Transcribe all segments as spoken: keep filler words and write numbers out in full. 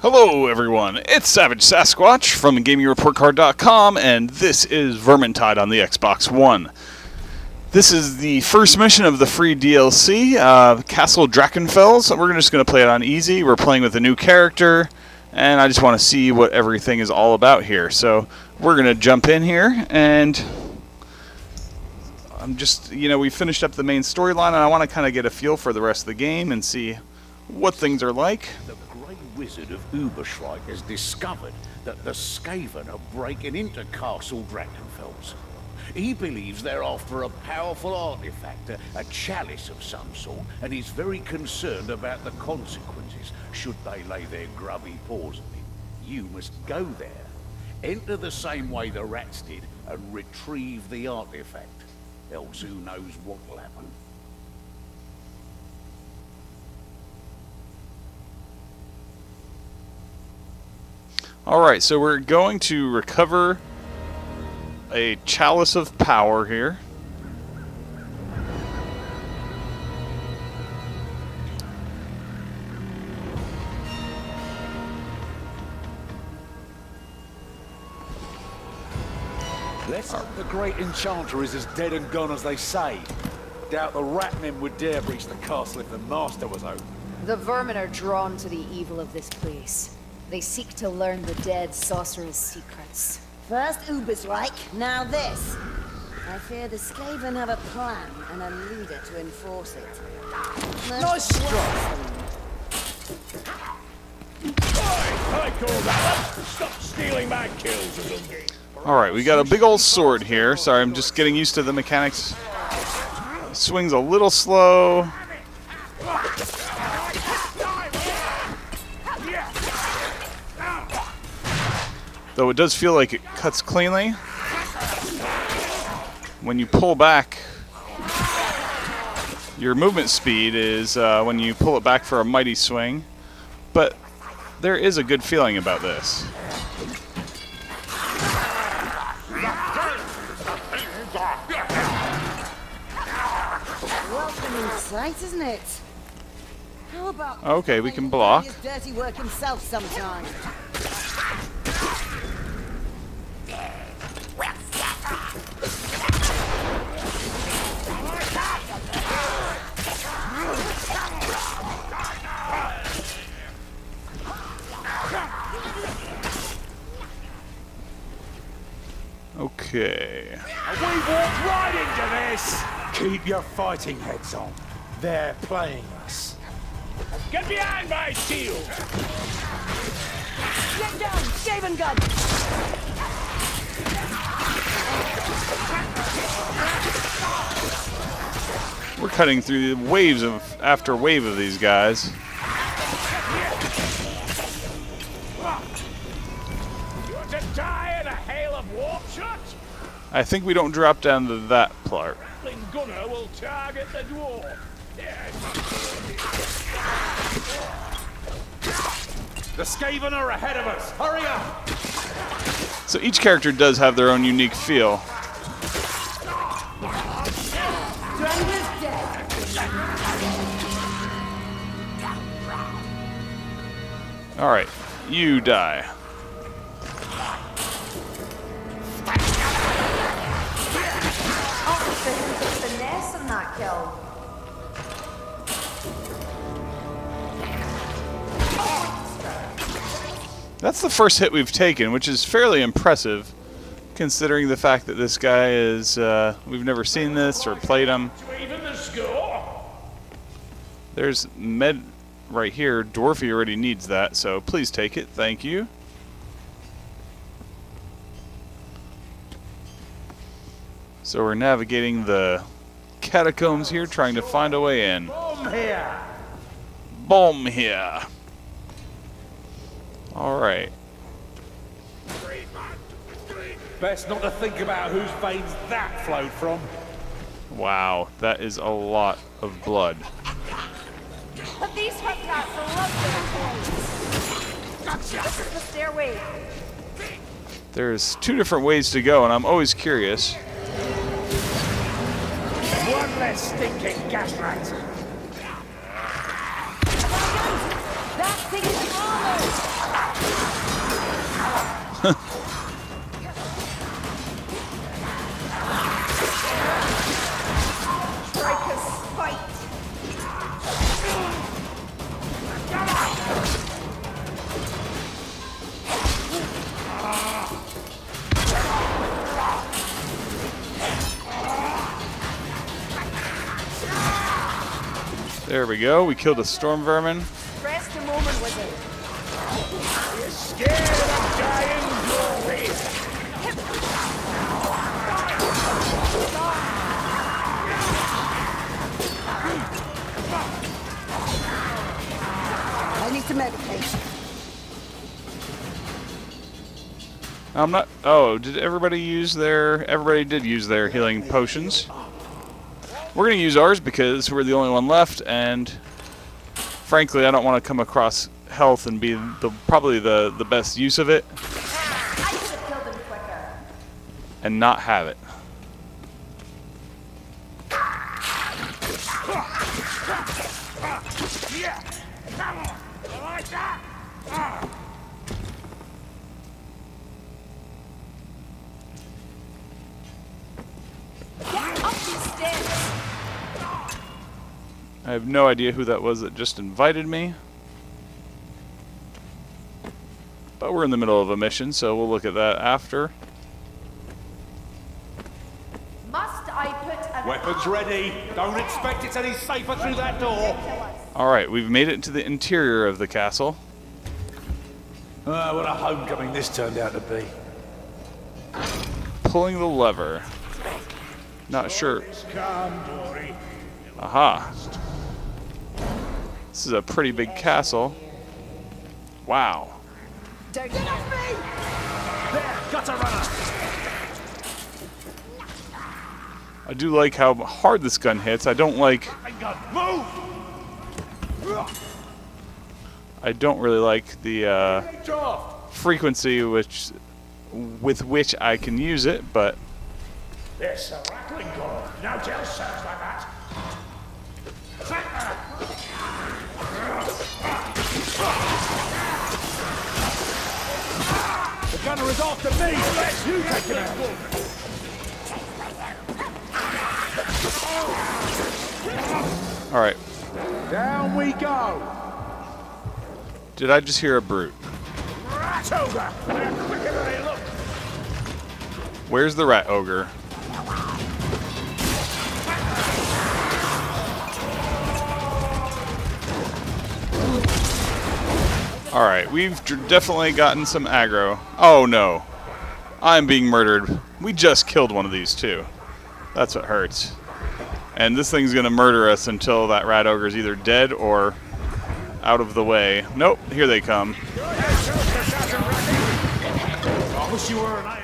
Hello everyone, it's Savage Sasquatch from Gaming Report Card dot com, and this is Vermintide on the Xbox One. This is the first mission of the free D L C, uh, Castle Drachenfels. We're just going to play it on easy. We're playing with a new character, and I just want to see what everything is all about here. So we're going to jump in here, and I'm just, you know, we finished up the main storyline, and I want to kind of get a feel for the rest of the game and see what things are like. The wizard of Uberschreit has discovered that the Skaven are breaking into Castle Drachenfels. He believes they're after a powerful artifact, a, a chalice of some sort, and he's very concerned about the consequences should they lay their grubby paws on him. You must go there, enter the same way the rats did, and retrieve the artifact. Else who knows what will happen. Alright, so we're going to recover a chalice of power here. Let's hope the great enchanter is as dead and gone as they say. Doubt the ratmen would dare breach the castle if the master was open. The vermin are drawn to the evil of this place. They seek to learn the dead sorcerer's secrets. First Uberschreit, now this. I fear the Skaven have a plan and a leader to enforce it. Let's nice strike! I call that up. Stop stealing my kills, little game. Alright, we got a big old sword here. Sorry, I'm just getting used to the mechanics. It swings a little slow. Though it does feel like it cuts cleanly. When you pull back, your movement speed is uh, when you pull it back for a mighty swing. But there is a good feeling about this. Welcome insight, isn't it? How about okay, we can block. Dirty work himself sometime. Okay. And we walked right into this! Keep your fighting heads on. They're playing us. Get behind my shield! Get down! Shaven gun! We're cutting through the waves of after wave of these guys. You're to die in a hail of warp shots? I think we don't drop down to that part. Rattling gunner will target the dwarf. The Skaven are ahead of us. Hurry up! So each character does have their own unique feel. All right, you die. That's the first hit we've taken, which is fairly impressive, considering the fact that this guy is, uh, we've never seen this or played him. There's med right here. Dwarfy already needs that, so please take it. Thank you. So we're navigating the catacombs here, trying to find a way in. Boom here! Boom here! Alright. Best not to think about whose veins that flowed from. Wow, that is a lot of blood. But these hooknuts are lovely. This is the stairway. There's two different ways to go, and I'm always curious. One less stinking gas rat. That thing is hollow. There we go. We killed a storm vermin. Rest a moment with it. You're scared of dying, glory. I need to meditate. I'm not. Oh, did everybody use their? Everybody did use their healing potions. We're going to use ours because we're the only one left, and frankly, I don't want to come across health and be the, probably the, the best use of it. Ah, I could have killed him quicker. And not have it. I have no idea who that was that just invited me. But we're in the middle of a mission, so we'll look at that after. Must I put a weapons ready! Don't expect it's any safer through that door! Alright, we've made it into the interior of the castle. Ah, uh, what a homecoming this turned out to be. Pulling the lever. Not sure. Aha. This is a pretty big castle. Wow. Don't get off me! There, gutter runner. I do like how hard this gun hits. I don't like. I don't really like the uh, frequency which with which I can use it, but. There's a rattling gun. No jail sounds like that. The gunner is after me! Let's you take him out! Alright. Down we go! Did I just hear a brute? Rat ogre! They're quicker than they look! Where's the rat ogre? Alright, we've definitely gotten some aggro. Oh no. I'm being murdered. We just killed one of these too. That's what hurts. And this thing's gonna murder us until that rat ogre's either dead or out of the way. Nope, here they come. I wish you were an idol.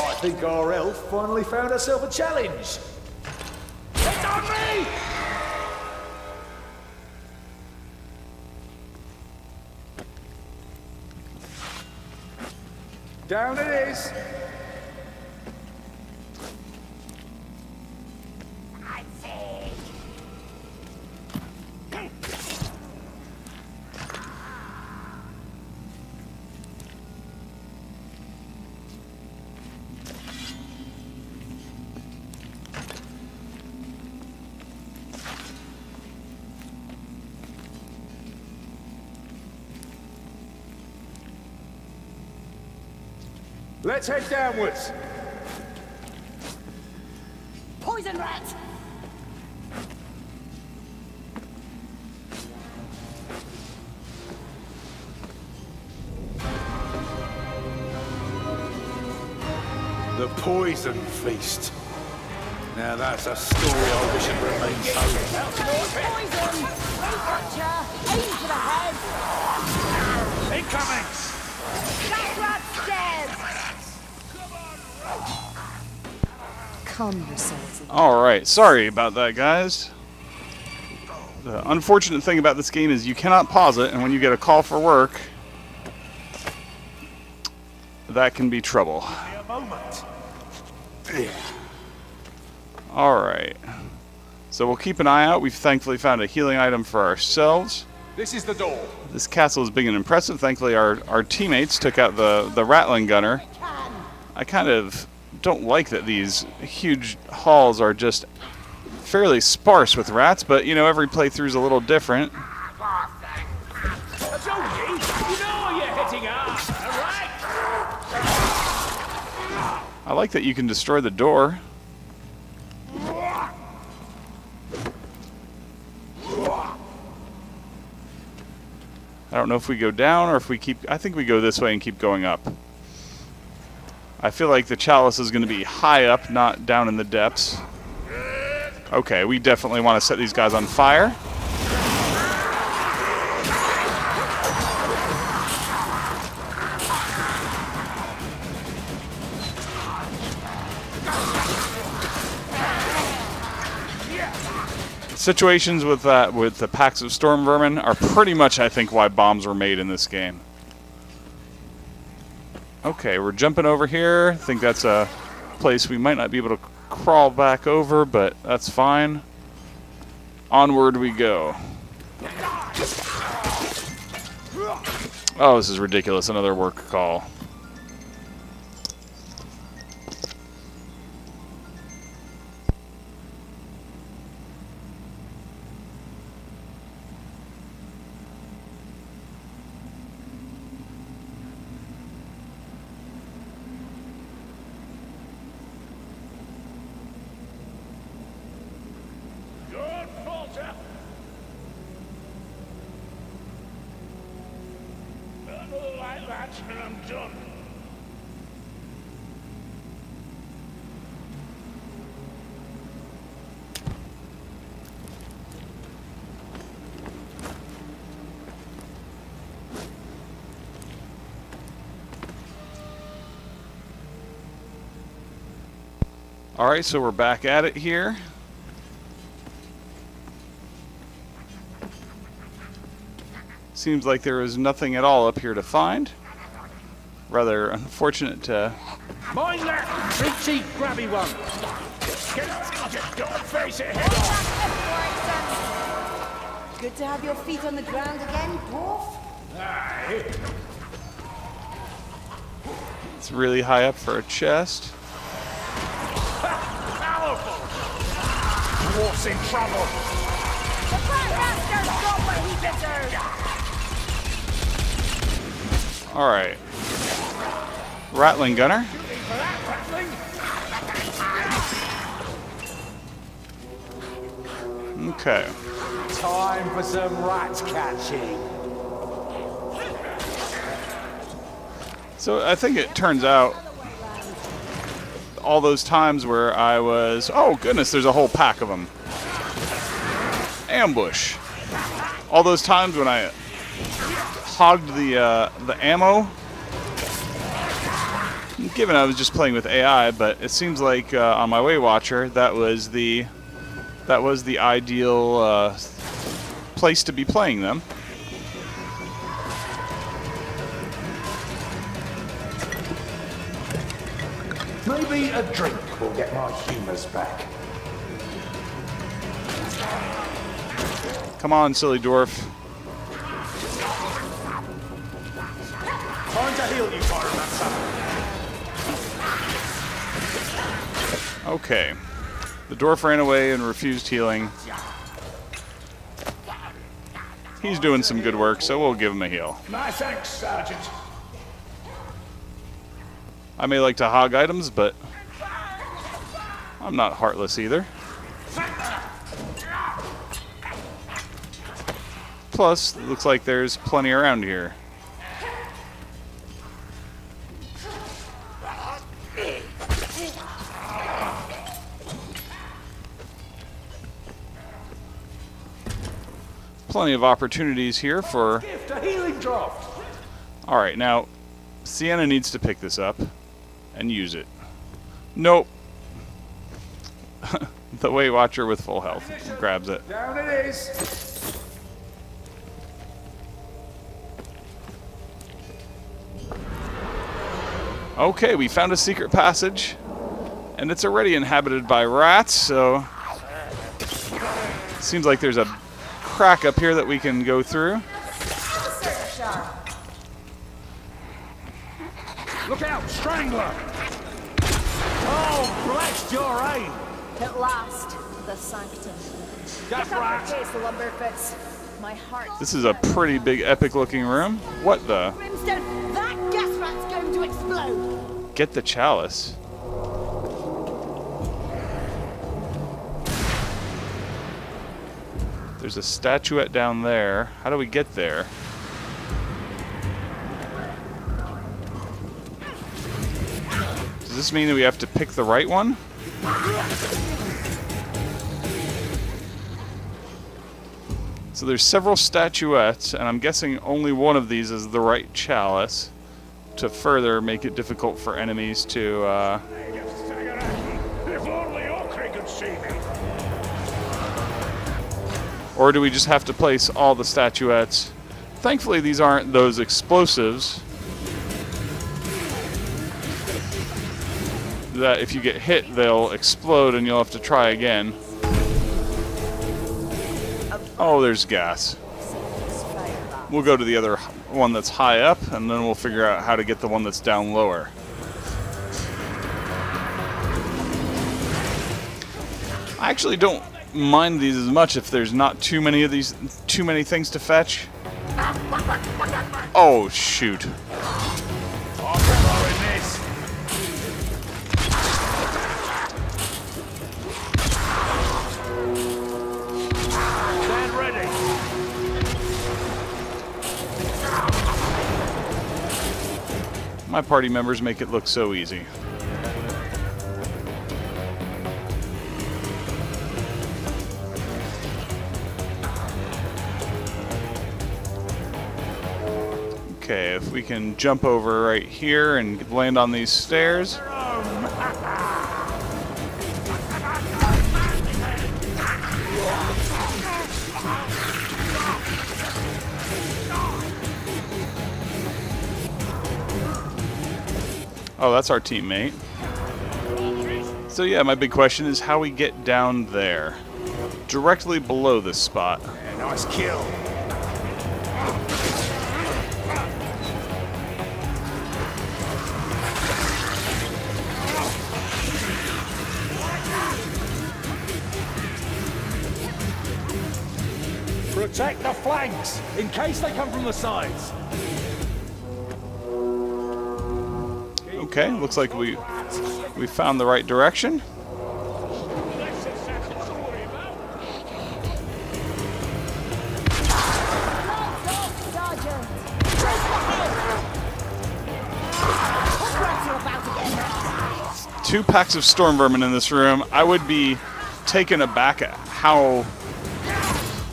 I think our elf finally found herself a challenge. It's on me! Down it is. Let's head downwards. Poison rat. The poison feast. Now that's a story I wish had remained so. Poison! Waywatcher! Aim for the head! Incoming! That rat's dead! Calm yourselves. Alright, sorry about that, guys. The unfortunate thing about this game is you cannot pause it, and when you get a call for work, that can be trouble. Alright. So we'll keep an eye out. We've thankfully found a healing item for ourselves. This is the door. This castle is big and impressive. Thankfully our, our teammates took out the, the Rattling Gunner. I kind of don't like that these huge halls are just fairly sparse with rats, but you know, every playthrough is a little different. I like that you can destroy the door. I don't know if we go down or if we keep... I think we go this way and keep going up. I feel like the chalice is going to be high up, not down in the depths. Okay, we definitely want to set these guys on fire. Situations with uh, with the packs of storm vermin are pretty much, I think, why bombs were made in this game. Okay, we're jumping over here. I think that's a place we might not be able to crawl back over, but that's fine. Onward we go. Oh, this is ridiculous. Another work call. Alright, so we're back at it here. Seems like there is nothing at all up here to find. Rather unfortunate to... Mind that! Big cheap, grabby one! Get out, you dog face! Good to have your feet on the ground again, dwarf? Aye. It's really high up for a chest. Dwarf's in trouble! The black rascal's got what he deserves! Alright. Rattling Gunner. Okay. Time for some rat catching. So I think it turns out all those times where I was, oh goodness, there's a whole pack of them. Ambush. All those times when I hogged the uh, the ammo. Given I was just playing with A I, but it seems like uh, on my Waywatcher that was the that was the ideal uh, place to be playing them. Maybe a drink will get my humors back. Come on, silly dwarf. Time to heal you, Pyromancer. Okay, the dwarf ran away and refused healing. He's doing some good work, so we'll give him a heal. My thanks, Sergeant. I may like to hog items, but I'm not heartless either. Plus, it looks like there's plenty around here. Plenty of opportunities here for... Alright, now, Sienna needs to pick this up and use it. Nope. the Waywatcher with full health grabs it. Down it is. Okay, we found a secret passage, and it's already inhabited by rats, so seems like there's a crack up here that we can go through. Look out, Strangler! Oh, blast your aim! At last, the sanctum. That's right. Case, the lumberfits. My heart. This is a pretty big, epic-looking room. What the? Brimstone, that gas rat's going to explode. Get the chalice. There's a statuette down there. How do we get there? Does this mean that we have to pick the right one? So there's several statuettes, and I'm guessing only one of these is the right chalice to further make it difficult for enemies to... Uh, Or do we just have to place all the statuettes? Thankfully, these aren't those explosives that if you get hit, they'll explode and you'll have to try again. Oh, there's gas. We'll go to the other one that's high up, and then we'll figure out how to get the one that's down lower. I actually don't mind these as much if there's not too many of these, too many things to fetch. Oh shoot! My party members make it look so easy. Okay, if we can jump over right here and land on these stairs. Oh, that's our teammate. So yeah, my big question is how we get down there. Directly below this spot. Yeah, nice kill. Protect the flanks, in case they come from the sides. Okay, looks like we we found the right direction. Two packs of storm vermin in this room. I would be taken aback at how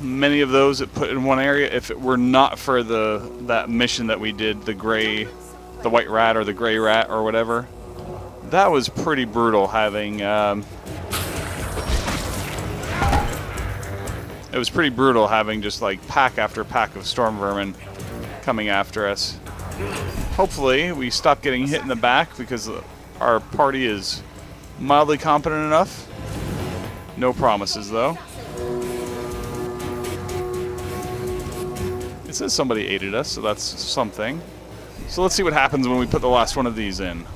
many of those it put in one area if it were not for the that mission that we did, the gray, the white rat or the gray rat or whatever. That was pretty brutal having um, it was pretty brutal having just like pack after pack of storm vermin coming after us. Hopefully we stop getting hit in the back because our party is mildly competent enough. No promises though. It says somebody aided us, so that's something. So let's see what happens when we put the last one of these in.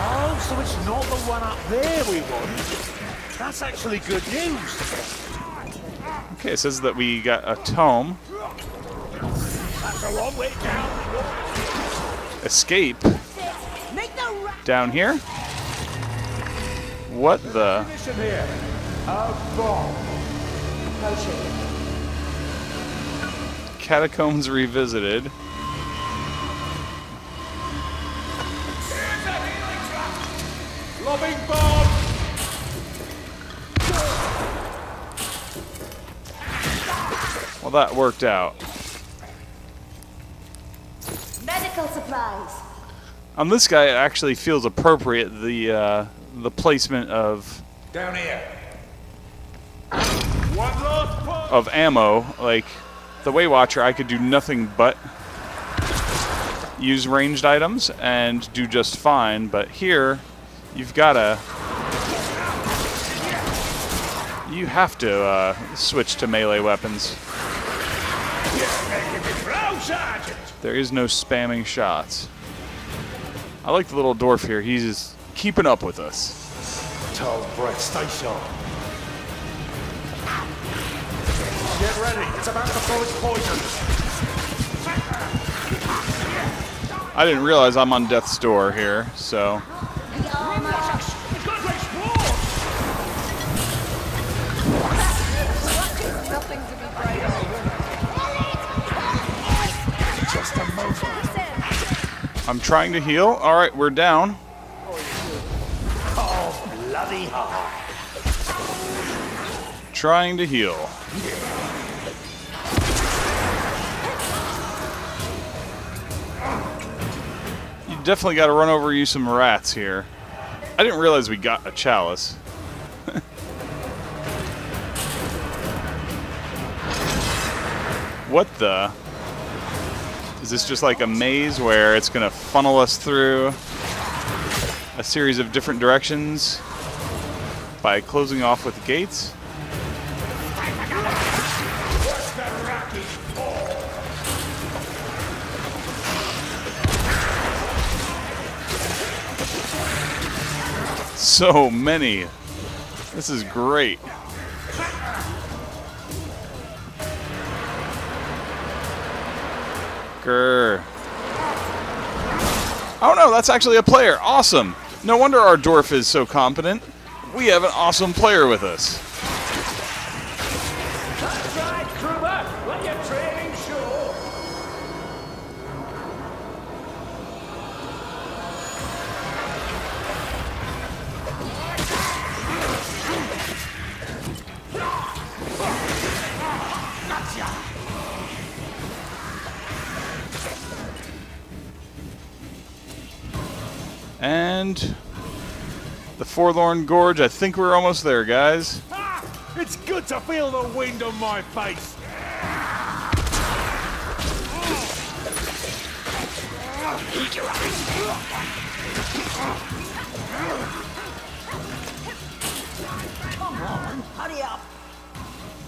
Oh, so it's not the one up there we want. That's actually good news. Okay, it says that we got a tome. That's a long way down. Escape. Down here? What the? Catacombs Revisited. Lobbing bomb. Well, that worked out. Medical supplies. On this guy, it actually feels appropriate, the uh, the placement of down here. One last of ammo. Like the Waywatcher, I could do nothing but use ranged items and do just fine. But here, you've gotta you have to uh, switch to melee weapons. There is no spamming shots. I like the little dwarf here. He's just keeping up with us. Tell Brett, stay sharp. Get ready. It's about to throw its poison. I didn't realize I'm on death's door here, so. Just a moment. I'm trying to heal. All right, we're down. Oh, bloody hell. Trying to heal. You definitely got to run over you some rats here. I didn't realize we got a chalice. What the? Is this just like a maze where it's going to funnel us through a series of different directions by closing off with gates? So many. This is great. Oh no, that's actually a player. Awesome. No wonder our dwarf is so competent. We have an awesome player with us. And the Forlorn Gorge, I think we're almost there, guys. Ah, it's good to feel the wind on my face. Come on, hurry up.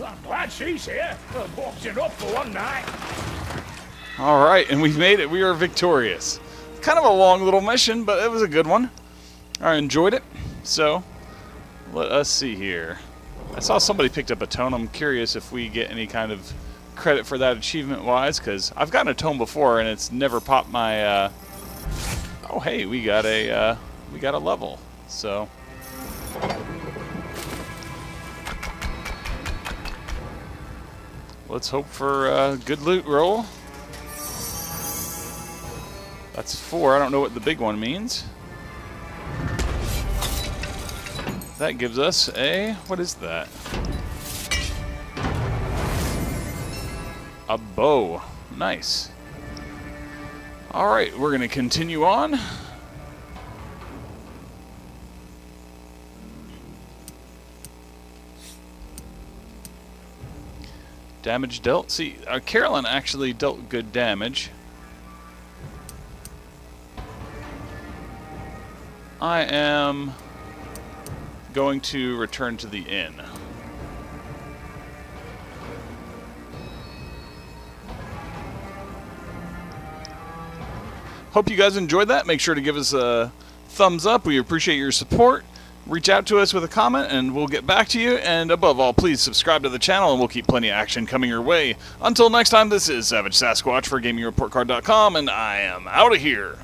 I'm glad she's here. I'm boxing up for one night. All right, and we've made it. We are victorious. Kind of a long little mission, but it was a good one. I enjoyed it. So, let us see here. I saw somebody picked up a tome. I'm curious if we get any kind of credit for that achievement-wise, because I've gotten a tome before and it's never popped my. Uh... Oh, hey, we got a uh, we got a level. So, let's hope for a good loot roll. That's four. I don't know what the big one means. That gives us a... What is that? A bow. Nice. Alright, we're going to continue on. Damage dealt. See, uh, Carolyn actually dealt good damage. I am going to return to the inn. Hope you guys enjoyed that. Make sure to give us a thumbs up. We appreciate your support. Reach out to us with a comment and we'll get back to you. And above all, please subscribe to the channel and we'll keep plenty of action coming your way. Until next time, this is Savage Sasquatch for Gaming Report Card dot com and I am out of here.